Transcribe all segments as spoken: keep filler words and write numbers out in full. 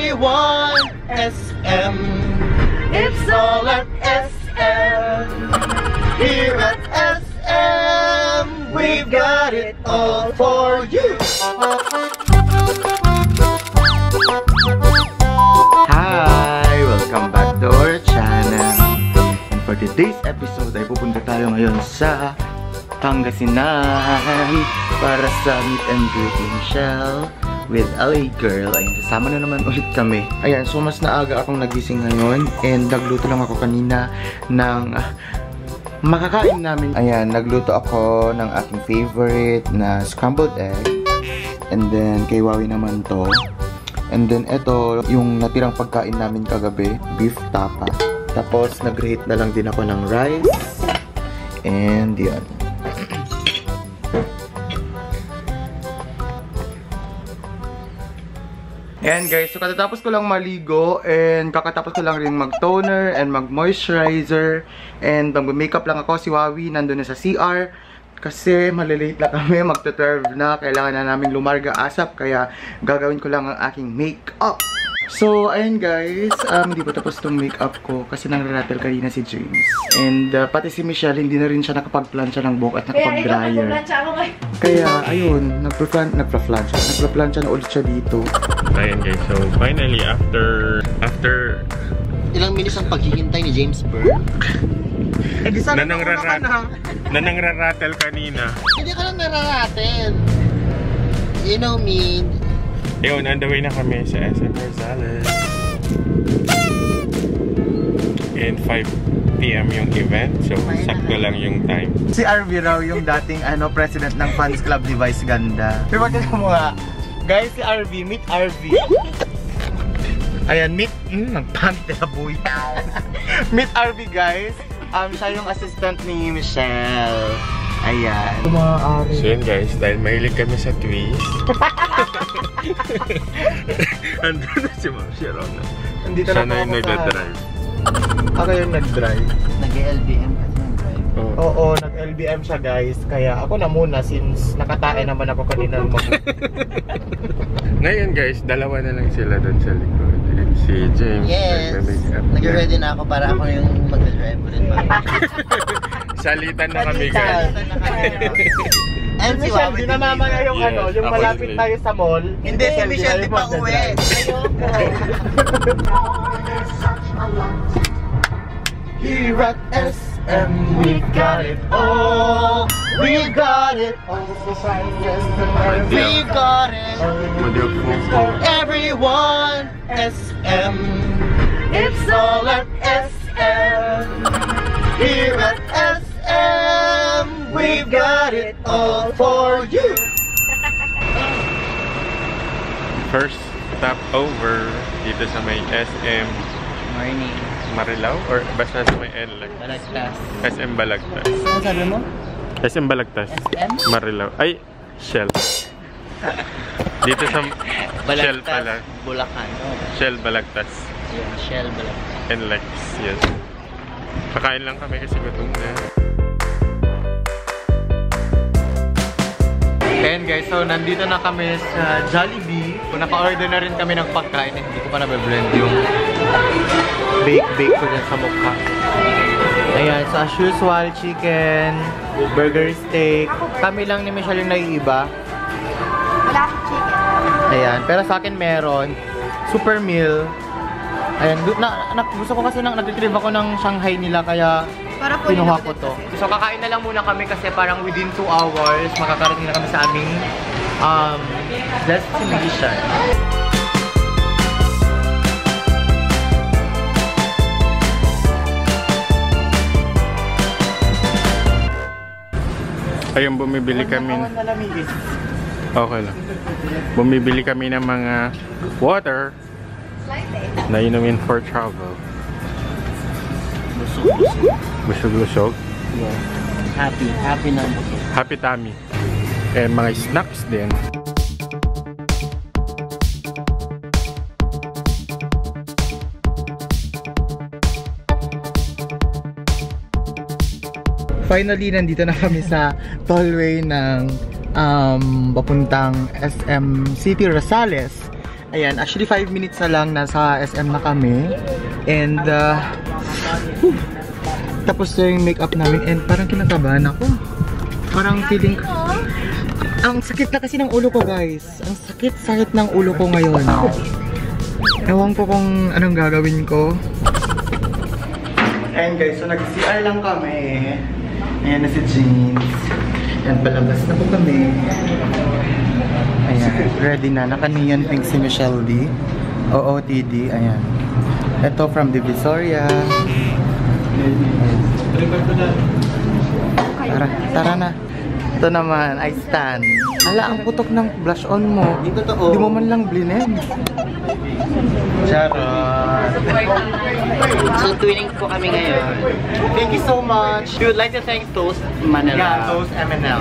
everyone. S M, it's all at S M. Here at S M, we've got it all for you. Hi, welcome back to our channel. And for today's episode ay pupunta tayo ngayon sa Pangasinan para sa meet and greet ni Michelle with L A Girl. Ayun, kasama na naman ulit kami. Ayan, so mas naaga akong nagising ngayon and nagluto lang ako kanina ng uh, makakain namin. Ayan, nagluto ako ng aking favorite na scrambled egg. And then, kay Wowie naman to. And then, eto, yung natirang pagkain namin kagabi, beef tapa. Tapos, nag-reheat na lang din ako ng rice. And, yun. Ayan guys, so katatapos ko lang maligo and kakatapos ko lang rin mag-toner and mag-moisturizer and mag-makeup lang ako. Si Wowie nandun na sa C R kasi malilate na kami, magta-twelve na, kailangan na namin lumarga asap kaya gagawin ko lang ang aking makeup. So ayan guys, um, hindi pa tapos itong makeup ko kasi nangratel kanina si James and uh, pati si Michelle hindi na rin siya nakapag-plancha ng buhok at nakapag-dryer. Kaya ayun, nagpa-plancha, nagpa-plancha, nagpa-plancha na ulit siya dito. Ayan guys, so finally after after ilang minutes ang paghihintay ni James Byrne. Eh, nanangratel na. Nanangratel kanina. Hindi ka lang nararatel. You know me. Ayun, on the way na kami sa S M Rosales. And five P M yung event, so sakto lang yung time. Si R B raw yung dating ano president ng fans club ni Vice Ganda. Pero bakit ka mo nga? Guys, si R V, meet R V. Ayan, meet, mm, nagpantelaboy. Meet R V guys. Um, siya yung assistant ni Michelle. Ayan. So yun guys, dahil mahilig kami sa twist. Andun na si Marcia Rona. Andito na ako nagdadrive. Ako yung nagdrive. Nag-L B M kasi nagdrive. Oo, oh. oh, oh, nag-L B M siya guys. Kaya ako na muna since nakatae naman ako kanina. Ngayon guys, dalawa na lang sila doon sa likod. And si James, yes, nag-ready na ako para ako yung mag-drive ulit. Salitan na kami guys. Salitan na kami. And si Michelle, di na mama na yung yes, ano, yung malapit tayo sa mall. Hindi, si Michelle di pa uwi. Here at S M, we got it all. We got it. We got it. For everyone, S M. It's all at S M. Here at S M, we've got it all for you. First stop over dito sa may S M. Morning. Marilao or basta sa may L A. Balagtas. S M Balagtas. Ano sabi mo? S M Balagtas. S M? Marilao. Ay, Shell. Dito sa Balagtas, Shell pala. Bulacan. Oh. Shell Balagtas. Yeah, Shell Balagtas. And Lex, yes. Kakain lang kami kasi gutom na. Ayan guys, so nandito na kami sa Jollibee. Naka-order na rin kami ng pagkain. Hindi ko pa nabe-blend yung bake-bake ko dyan sa mukha. Ayan, so as usual, chicken, burger, steak. Kami lang ni Michelle yung naiiba. Wala akong chicken. Ayan, pero sa akin meron. Super meal. Ayan, na, na, gusto ko kasi nag-retrieve ako ng Shanghai nila kaya pinuha ko to. So kakain na lang muna kami kasi parang within two hours makakarating na kami sa aming um, destination. Ayun, bumibili kami. Okay lang. Bumibili kami ng mga water na inumin for travel. Busog-busog. Yeah. Happy. Happy na busog. Happy tummy. Eh, mga snacks din. Finally, nandito na kami sa tollway ng um, papuntang S M City Rosales. Ayan, actually five minutes na lang, nasa S M na kami. And uh, whew, tapos na yung makeup namin and parang kinakabahan ako. Parang feeling... Ang sakit na kasi ng ulo ko, guys. Ang sakit-sakit ng ulo ko ngayon. Ewan ko kung anong gagawin ko. Ayan guys, so nag-C R lang kami. Ayan na si Jeans. Ayan, palabas na po kami. Ayan, ready na. Nakaniyan pink si Michelle Dy. O O T D, ayan. Ito from Divisoria. Tara, tara na. Ito naman, I stand. Hala, ang putok ng blush on mo. Di mo man lang blinen. Charot. So, twinning po kami ngayon. Thank you so much. We would like to thank Toast Manila. Yeah, Toast M N L.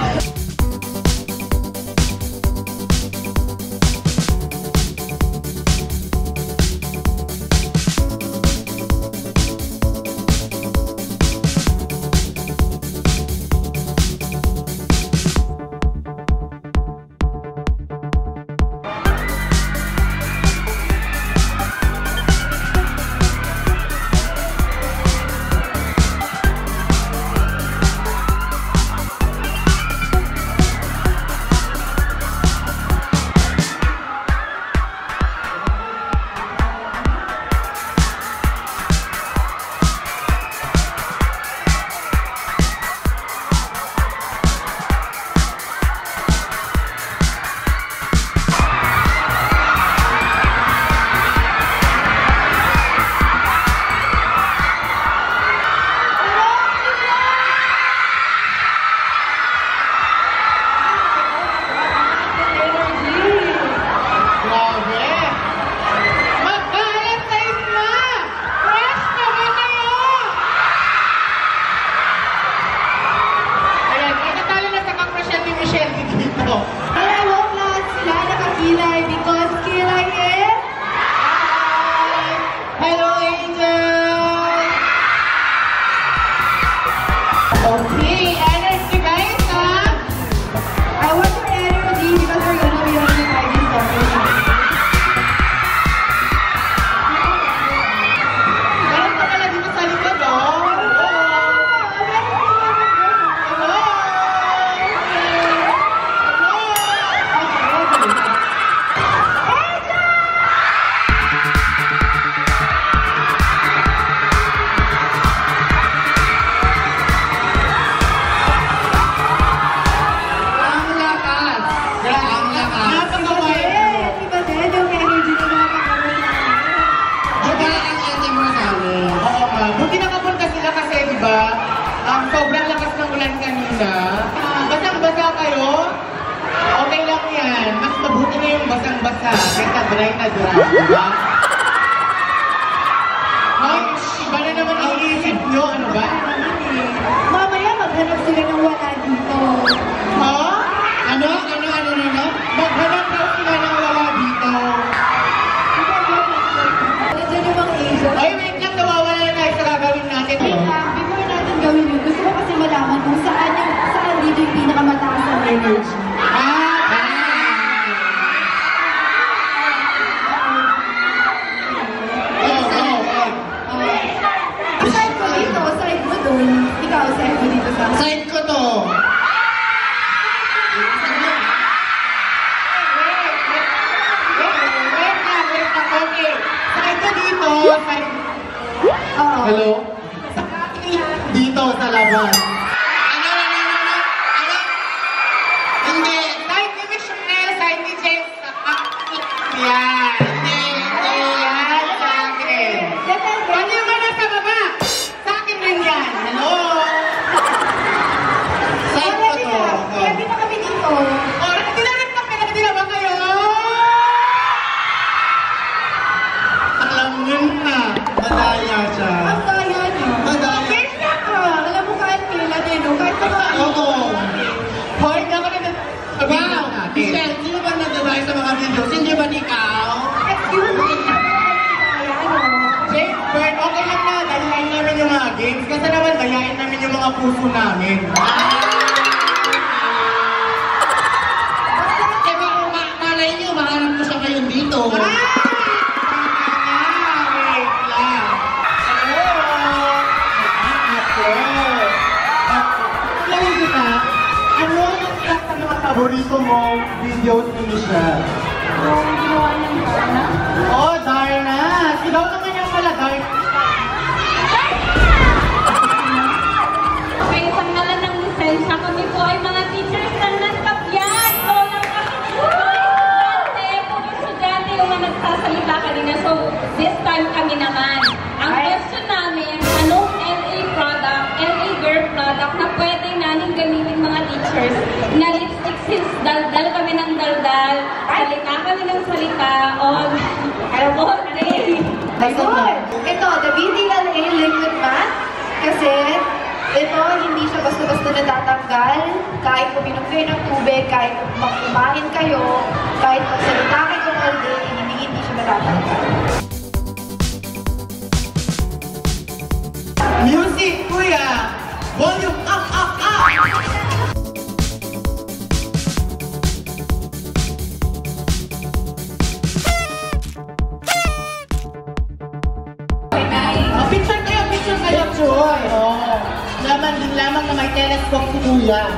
Basang-basa, kaysa dry na dry, diba? Mike, iba na naman ang iisip nyo, ano ba? Mamaya, maghanap sila ng wala dito. Ha? Ano? Ano? Ano? Ano? Maghanap daw sila ng wala dito. Ano dyan yung mga Asian? Ay, wait lang, nawawala na tayo sa gagawin natin. Wait lang, before natin gawin yun, gusto ko kasi malaman kung saan yung, saan dito yung pinakamataas ang energy. Ha? Side ko to! Wait na, wait na, okay. Side ko dito, side... Hello? Dito, sa labas. Ano, ano, ano, ano? Hindi, side ni Michelle, side ni James. Yan, hindi, hindi, yan, sa akin. Ano yung mga nasa baba? Sa akin rin yan, hello? Kasi naman, gayain namin yung mga puso namin. Diba, malay nyo, maharap ko siya ngayon dito. yung videos ni Michelle? Yung ginawa ng Darna? Oo, Darna! Sigaw naman yung pala, Darna! Kaya sa ngala ng lisensya ko nito ay mga teachers na nagkapyan! So, nagkakasugante, kung isugante yung mga nagsasalita kanina. So, this time kami naman. Ang question namin, anong L A product, L A Girl product na pwede namin gamitin mga teachers na lipstick since daldal kami ng daldal, salita kami ng salita, all, all day. Ayun! Ito, the B D L A liquid mask, kasi ito, hindi siya basta-basta natatanggal, kahit kung pinupuin ng tubig, kahit kung kumain kayo, kahit kung salita kayo all day, hindi, hindi siya natatanggal. Music, kuya! Volume up, up, up! Oh, picture kayo, picture kayo, Choy! Oh, laman din lamang na may telescope si kuya.